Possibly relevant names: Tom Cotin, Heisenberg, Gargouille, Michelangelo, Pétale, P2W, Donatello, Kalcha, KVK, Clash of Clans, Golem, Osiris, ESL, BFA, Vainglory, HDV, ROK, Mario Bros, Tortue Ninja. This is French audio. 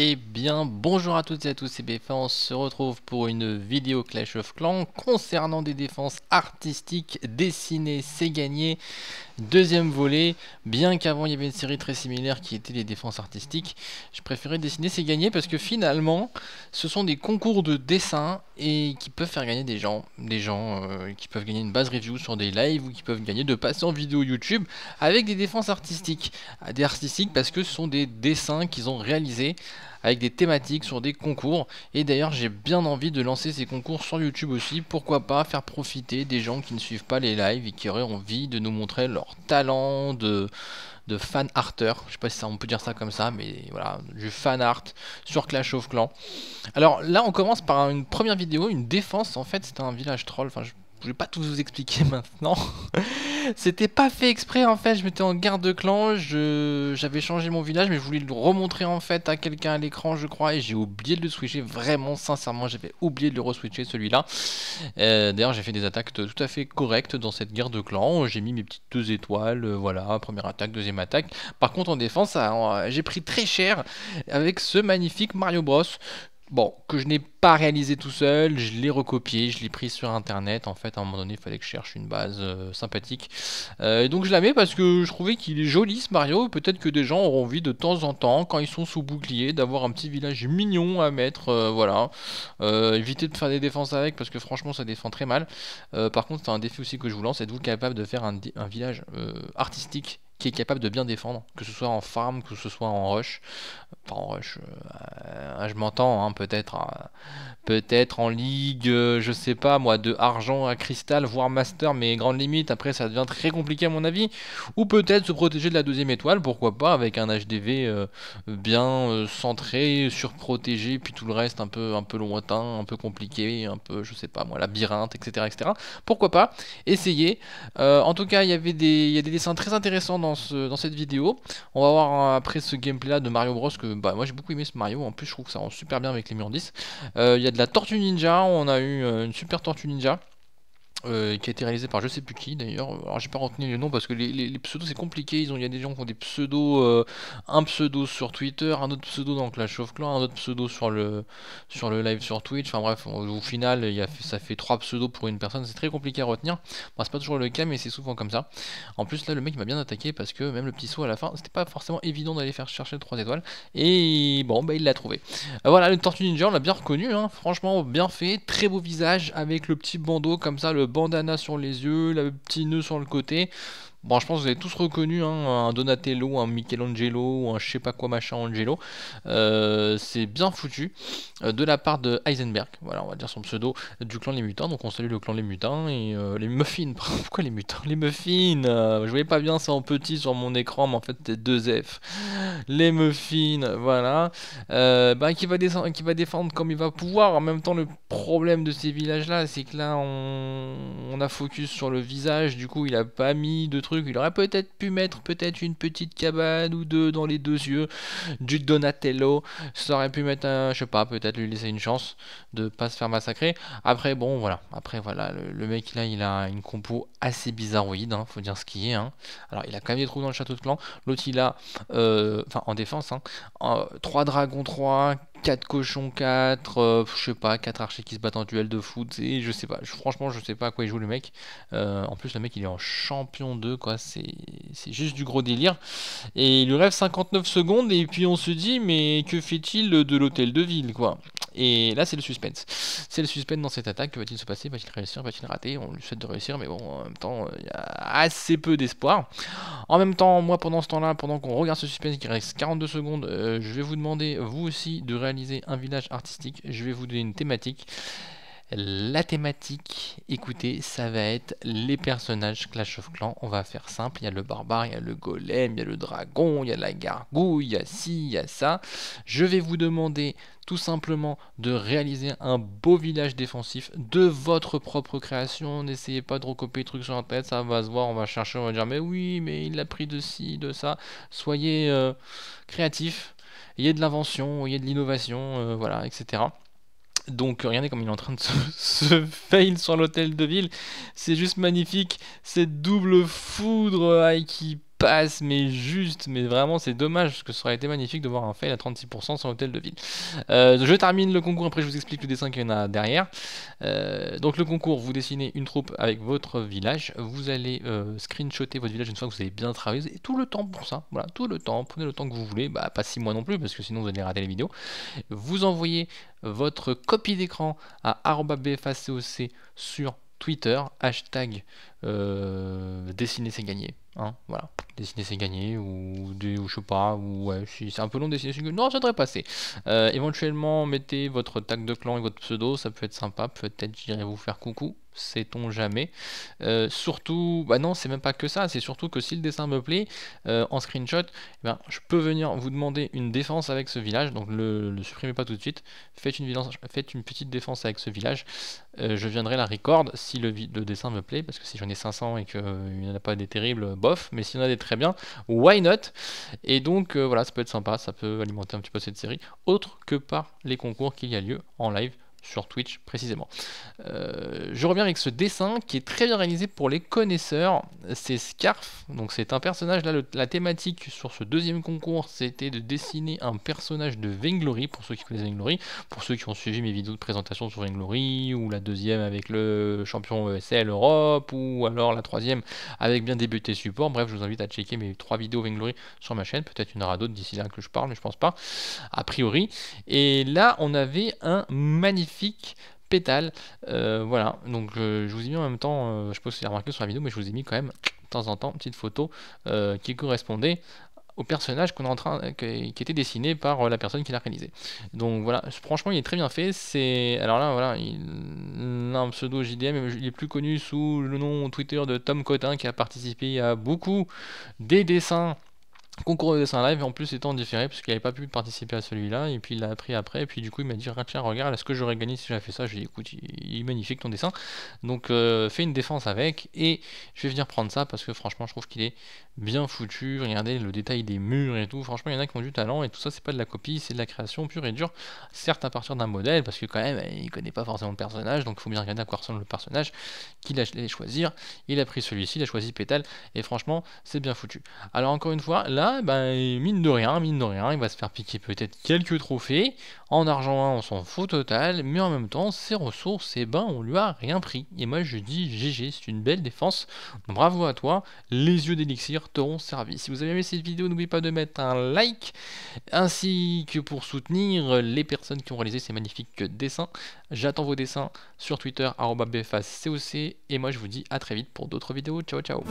Eh bien bonjour à toutes et à tous, c'est BFA, on se retrouve pour une vidéo Clash of Clans concernant des défenses artistiques dessinées, c'est gagné, deuxième volet. Bien qu'avant il y avait une série très similaire qui était les défenses artistiques, je préférais dessiner, c'est gagné parce que finalement ce sont des concours de dessin et qui peuvent faire gagner des gens, qui peuvent gagner une base review sur des lives ou qui peuvent gagner de passer en vidéo YouTube avec des défenses artistiques. Des artistiques parce que ce sont des dessins qu'ils ont réalisés avec des thématiques sur des concours. Et d'ailleurs j'ai bien envie de lancer ces concours sur YouTube aussi, pourquoi pas faire profiter des gens qui ne suivent pas les lives et qui auraient envie de nous montrer leur talent de fan arter, je sais pas si ça, on peut dire ça comme ça, mais voilà, du fan art sur Clash of Clans. Alors là on commence par une première vidéo, une défense, en fait c'était un village troll, enfin je vais pas tout vous expliquer maintenant. C'était pas fait exprès en fait, je m'étais en garde de clan, j'avais changé mon village mais je voulais le remontrer en fait à quelqu'un à l'écran je crois, et j'ai oublié de le switcher, vraiment sincèrement j'avais oublié de le re-switcher celui-là. D'ailleurs j'ai fait des attaques tout à fait correctes dans cette garde de clan, j'ai mis mes petites 2 étoiles, voilà, première attaque, deuxième attaque. Par contre en défense j'ai pris très cher avec ce magnifique Mario Bros. Bon, que je n'ai pas réalisé tout seul, je l'ai recopié, je l'ai pris sur internet. En fait, à un moment donné, il fallait que je cherche une base sympathique. Et donc je la mets parce que je trouvais qu'il est joli ce Mario. Peut-être que des gens auront envie de temps en temps, quand ils sont sous bouclier, d'avoir un petit village mignon à mettre. Voilà. Évitez de faire des défenses avec parce que franchement, ça défend très mal. Par contre, c'est un défi aussi que je vous lance. Êtes-vous capable de faire un village artistique qui est capable de bien défendre, que ce soit en farm, que ce soit en rush, enfin en rush, je m'entends, hein, peut-être en ligue, je sais pas moi, de argent à cristal, voire master, mais grande limite, après ça devient très compliqué à mon avis, ou peut-être se protéger de la 2e étoile, pourquoi pas, avec un HDV bien centré, surprotégé, puis tout le reste un peu lointain, un peu compliqué, un peu, je sais pas moi, labyrinthe, etc. etc. Pourquoi pas, essayez, en tout cas il y a des dessins très intéressants dans cette vidéo. On va voir après ce gameplay là de Mario Bros que bah, moi j'ai beaucoup aimé ce Mario, en plus je trouve que ça rend super bien avec les murs en 10. Il y a de la Tortue Ninja, on a eu une super Tortue Ninja qui a été réalisée par je sais plus qui d'ailleurs, alors j'ai pas retenu le nom parce que les pseudos c'est compliqué, il y a des gens qui ont des pseudos, un pseudo sur Twitter, un autre pseudo dans Clash of Clans, un autre pseudo sur le live sur Twitch, enfin bref au final ça fait 3 pseudos pour une personne, c'est très compliqué à retenir, enfin, c'est pas toujours le cas mais c'est souvent comme ça. En plus là le mec m'a bien attaqué parce que même le petit saut à la fin c'était pas forcément évident d'aller faire chercher le 3 étoiles, et bon bah il l'a trouvé. Voilà le Tortue Ninja, on l'a bien reconnu, hein, franchement bien fait, très beau visage avec le petit bandeau comme ça, le bandana sur les yeux, le petit nœud sur le côté. Bon, je pense que vous avez tous reconnu, hein, un Donatello, un Michelangelo, un je sais pas quoi machin Angelo. C'est bien foutu de la part de Heisenberg, voilà, on va dire son pseudo, du clan Les Mutins. Donc on salue le clan Les Mutins et les Muffins. Pourquoi les Mutins? Les Muffins, je voyais pas bien ça en petit sur mon écran, mais en fait c'était 2 F. Les Muffins, voilà. Qui va défendre comme il va pouvoir. En même temps, le problème de ces villages-là, c'est que là, on a focus sur le visage, du coup, il a pas mis de truc, il aurait peut-être pu mettre une petite cabane ou 2 dans les 2 yeux du Donatello, ça aurait pu mettre un, je sais pas, peut-être lui laisser une chance de pas se faire massacrer. Après bon voilà, le mec là il a une compo assez bizarroïde, hein, faut dire ce qu'il est, hein. Alors il a quand même des trous dans le château de clan, l'autre il a, en défense, hein, 3 dragons 3, 4 cochons 4, je sais pas, 4 archers qui se battent en duel de foot, et je sais pas, franchement je sais pas à quoi il joue le mec, en plus le mec il est en champion 2 quoi, c'est juste du gros délire, et il lui reste 59 secondes et puis on se dit mais que fait-il de l'hôtel de ville quoi, et là c'est le suspense, dans cette attaque, que va-t-il se passer, va-t-il réussir, va-t-il rater, on lui souhaite de réussir mais bon en même temps il y a assez peu d'espoir. En même temps moi pendant ce temps là, pendant qu'on regarde ce suspense qui reste 42 secondes, je vais vous demander vous aussi de réaliser un village artistique, je vais vous donner une thématique. La thématique, écoutez, ça va être les personnages Clash of Clans, on va faire simple, il y a le barbare, il y a le golem, il y a le dragon, il y a la gargouille, il y a ci, il y a ça. Je vais vous demander tout simplement de réaliser un beau village défensif de votre propre création, n'essayez pas de recopier les trucs sur la tête, ça va se voir, on va chercher, on va dire mais oui, mais il l'a pris de ci, de ça, soyez créatifs, ayez de l'invention, ayez de l'innovation, voilà, etc. Donc regardez comme il est en train de se fail sur l'hôtel de ville, c'est juste magnifique, cette double foudre qui passe, mais juste, mais vraiment c'est dommage, parce que ça aurait été magnifique de voir un fail à 36% sur l'hôtel de ville. Je termine le concours, après je vous explique le dessin qu'il y en a derrière. Donc le concours, vous dessinez une troupe avec votre village, vous allez screenshotter votre village une fois que vous avez bien travaillé, vous avez tout le temps pour ça, voilà, tout le temps, prenez le temps que vous voulez, bah pas 6 mois non plus, parce que sinon vous allez rater les vidéos. Vous envoyez votre copie d'écran à @bfacoc sur Twitter, hashtag dessiner c'est gagné, hein, voilà, dessiner c'est gagné, ou je sais pas, ou ouais, si c'est un peu long, dessiner c'est gagné, non ça devrait passer. Éventuellement mettez votre tag de clan et votre pseudo, ça peut être sympa, peut-être j'irai vous faire coucou, sait-on jamais. Surtout, bah non c'est même pas que ça, c'est surtout que si le dessin me plaît, en screenshot, ben, je peux venir vous demander une défense avec ce village, donc le supprimez pas tout de suite, faites une petite défense avec ce village, je viendrai la record si le dessin me plaît, parce que si j'en ai 500 et qu'il n'y en a pas des terribles, bof, mais s'il y en a des très bien, why not. Et donc voilà, ça peut être sympa, ça peut alimenter un petit peu cette série, autre que par les concours qu'il y a lieu en live sur Twitch précisément. Je reviens avec ce dessin qui est très bien réalisé pour les connaisseurs, c'est Scarf, donc c'est un personnage, là la thématique sur ce deuxième concours c'était de dessiner un personnage de Vainglory, pour ceux qui connaissent Vainglory, pour ceux qui ont suivi mes vidéos de présentation sur Vainglory, ou la deuxième avec le champion ESL Europe, ou alors la troisième avec bien débuté support, bref je vous invite à checker mes 3 vidéos Vainglory sur ma chaîne, peut-être il y en aura d'autres d'ici là que je parle, mais je pense pas, a priori, et là on avait un magnifique Pétale, voilà, donc je vous ai mis en même temps, je ne sais pas si vous avez remarqué sur la vidéo, mais je vous ai mis quand même de temps en temps une petite photo qui correspondait au personnage qu'on est en train, qui était dessiné par la personne qui l'a réalisé. Donc voilà, franchement il est très bien fait. C'est, alors là voilà, il a un pseudo JDM, il est plus connu sous le nom Twitter de Tom Cotin, qui a participé à beaucoup des dessins. Concours de dessin live, en plus étant différé parce qu'il n'avait pas pu participer à celui-là, et puis il l'a appris après, et puis du coup il m'a dit tiens regarde, est-ce que j'aurais gagné si j'avais fait ça, j'ai dit écoute il est magnifique ton dessin, donc fais une défense avec, et je vais venir prendre ça parce que franchement je trouve qu'il est bien foutu, regardez le détail des murs et tout, franchement il y en a qui ont du talent, et tout ça c'est pas de la copie, c'est de la création pure et dure, certes à partir d'un modèle, parce que quand même il connaît pas forcément le personnage, donc il faut bien regarder à quoi ressemble le personnage qu'il allait choisir, il a pris celui-ci, il a choisi Pétale, et franchement c'est bien foutu. Alors encore une fois, là ben, mine de rien, il va se faire piquer peut-être quelques trophées. En argent 1, on s'en fout total, mais en même temps, ses ressources, et ben, on lui a rien pris. Et moi, je dis GG, c'est une belle défense. Bravo à toi, les yeux d'élixir t'auront servi. Si vous avez aimé cette vidéo, n'oubliez pas de mettre un like, ainsi que pour soutenir les personnes qui ont réalisé ces magnifiques dessins. J'attends vos dessins sur Twitter, @bfacoc, et moi, je vous dis à très vite pour d'autres vidéos. Ciao, ciao.